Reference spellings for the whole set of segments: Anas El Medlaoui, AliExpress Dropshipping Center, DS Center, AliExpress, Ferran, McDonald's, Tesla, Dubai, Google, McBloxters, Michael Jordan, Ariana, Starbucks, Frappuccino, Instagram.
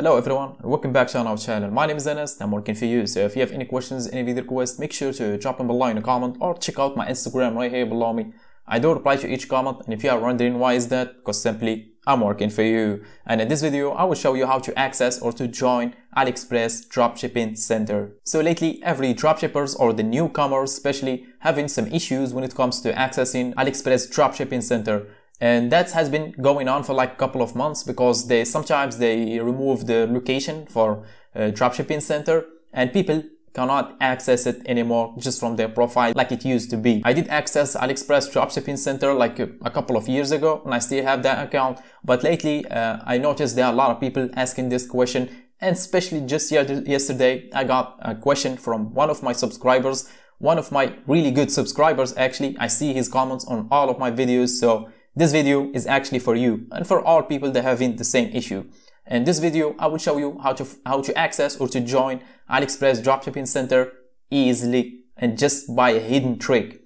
Hello everyone, welcome back to our channel. My name is Anas, I'm working for you. So if you have any questions, any video requests, make sure to drop them below in a comment or check out my Instagram right here below me. I do reply to each comment, and if you are wondering why is that, because simply I'm working for you. And in this video I will show you how to access or to join AliExpress Dropshipping Center. So lately every dropshippers or the newcomers especially having some issues when it comes to accessing AliExpress Dropshipping Center. And that has been going on for like a couple of months because sometimes they remove the location for Dropshipping Center and people cannot access it anymore just from their profile like it used to be. I did access AliExpress Dropshipping Center like a couple of years ago and I still have that account, but lately I noticed there are a lot of people asking this question, and especially just yesterday I got a question from one of my subscribers, one of my really good subscribers actually. I see his comments on all of my videos, so this video is actually for you and for all people that having the same issue. In this video I will show you how to access or to join AliExpress Dropshipping Center easily and just by a hidden trick.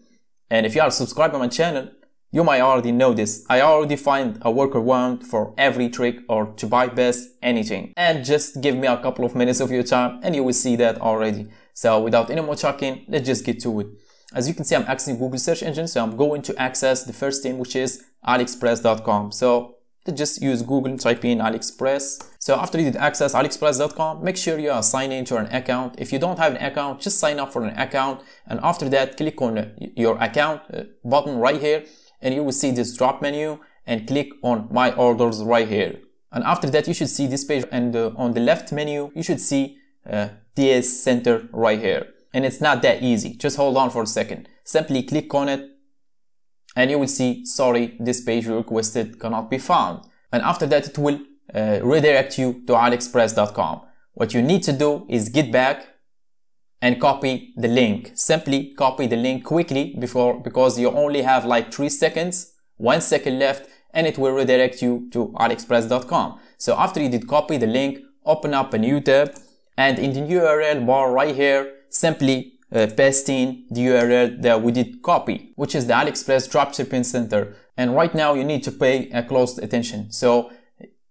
And if you are subscribed to my channel, you might already know this. I already find a workaround for every trick or to bypass anything. And just give me a couple of minutes of your time and you will see that already. So without any more talking, let's just get to it. As you can see, I'm accessing Google search engine, so I'm going to access the first thing, which is AliExpress.com. So just use Google and type in AliExpress. So after you did access AliExpress.com, make sure you are signed in to an account. If you don't have an account, just sign up for an account, and after that click on your account button right here, and you will see this drop menu, and click on My Orders right here. And after that you should see this page, and on the left menu you should see DS Center right here. And it's not that easy, just hold on for a second. Simply click on it and you will see, sorry, this page you requested cannot be found. And after that it will redirect you to AliExpress.com. What you need to do is get back and copy the link. Simply copy the link quickly because you only have like 3 seconds, 1 second left, and it will redirect you to AliExpress.com. So after you did copy the link, open up a new tab, and in the URL bar right here, simply paste in the URL that we did copy, which is the AliExpress Dropshipping Center. And right now you need to pay close attention. So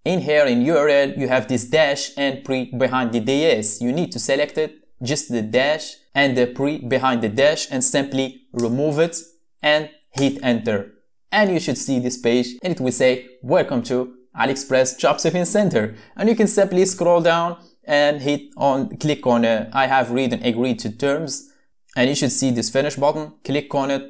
in here in URL you have this dash and pre behind the DS. You need to select it, just the dash and the pre behind the dash, and simply remove it and hit enter. And you should see this page and it will say welcome to AliExpress Dropshipping Center. And you can simply scroll down and click on I have read and agreed to terms, and you should see this finish button. Click on it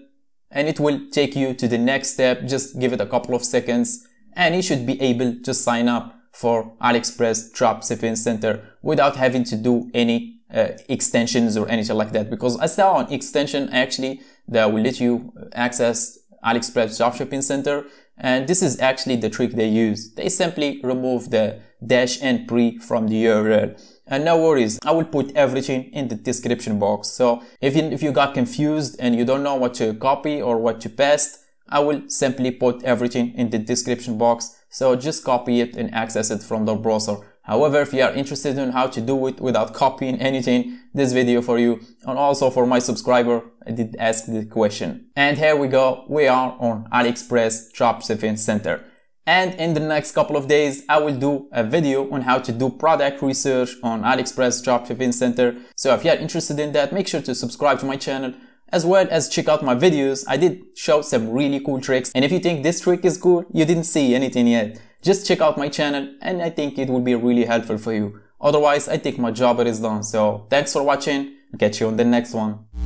and it will take you to the next step. Just give it a couple of seconds and you should be able to sign up for AliExpress Dropshipping Center without having to do any extensions or anything like that, because I saw an extension actually that will let you access AliExpress Dropshipping Center, and this is actually the trick they use. They simply remove the dash and pre from the URL. And no worries, I will put everything in the description box. So if you got confused and you don't know what to copy or what to paste, I will simply put everything in the description box. So just copy it and access it from the browser. However, if you are interested in how to do it without copying anything, this video for you, and also for my subscriber, I did ask the question. And here we go, we are on AliExpress Dropshipping Center. And in the next couple of days I will do a video on how to do product research on AliExpress Dropshipping Center. So if you are interested in that, make sure to subscribe to my channel as well as check out my videos. I did show some really cool tricks, and if you think this trick is cool, you didn't see anything yet, just check out my channel and I think it will be really helpful for you. Otherwise I think my job is done. So thanks for watching, catch you on the next one.